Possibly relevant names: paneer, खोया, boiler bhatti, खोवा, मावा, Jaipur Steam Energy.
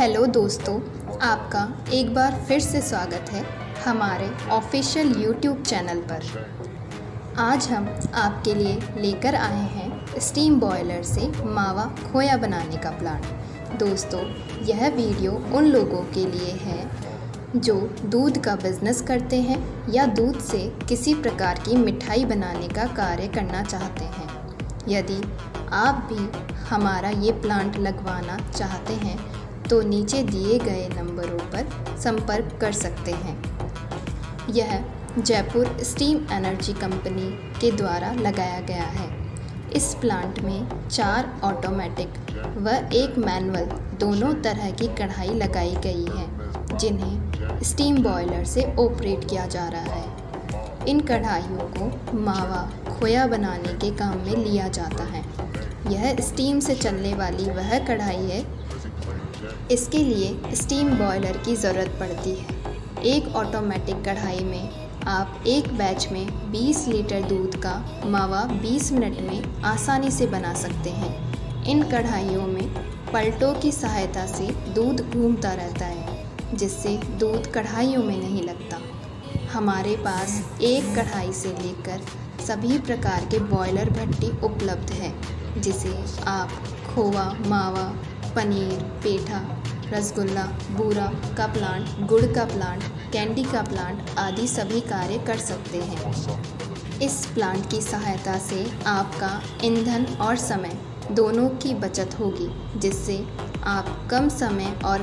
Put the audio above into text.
Hello दोस्तों, आपका एक बार फिर से स्वागत है हमारे ऑफिशियल यूट्यूब चैनल पर। आज हम आपके लिए लेकर आए हैं स्टीम बॉयलर से मावा खोया बनाने का प्लान। दोस्तों, यह वीडियो उन लोगों के लिए है जो दूध का बिज़नेस करते हैं या दूध से किसी प्रकार की मिठाई बनाने का कार्य करना चाहते हैं। यदि आप भी हमारा ये प्लांट लगवाना चाहते हैं तो नीचे दिए गए नंबरों पर संपर्क कर सकते हैं। यह जयपुर स्टीम एनर्जी कंपनी के द्वारा लगाया गया है। इस प्लांट में 4 ऑटोमेटिक व 1 मैनुअल दोनों तरह की कढ़ाई लगाई गई है, जिन्हें स्टीम बॉयलर से ऑपरेट किया जा रहा है। इन कढ़ाइयों को मावा खोया बनाने के काम में लिया जाता है। यह स्टीम से चलने वाली वह कढ़ाई है, इसके लिए स्टीम बॉयलर की ज़रूरत पड़ती है। एक ऑटोमेटिक कढ़ाई में आप एक बैच में 20 लीटर दूध का मावा 20 मिनट में आसानी से बना सकते हैं। इन कढ़ाइयों में पलटों की सहायता से दूध घूमता रहता है, जिससे दूध कढ़ाइयों में नहीं लगता। हमारे पास एक कढ़ाई से लेकर सभी प्रकार के बॉयलर भट्टी उपलब्ध है, जिसे आप खोवा, मावा, पनीर, पेठा, रसगुल्ला, बूरा का प्लांट, गुड़ का प्लांट, कैंडी का प्लांट आदि सभी कार्य कर सकते हैं। इस प्लांट की सहायता से आपका ईंधन और समय दोनों की बचत होगी, जिससे आप कम समय और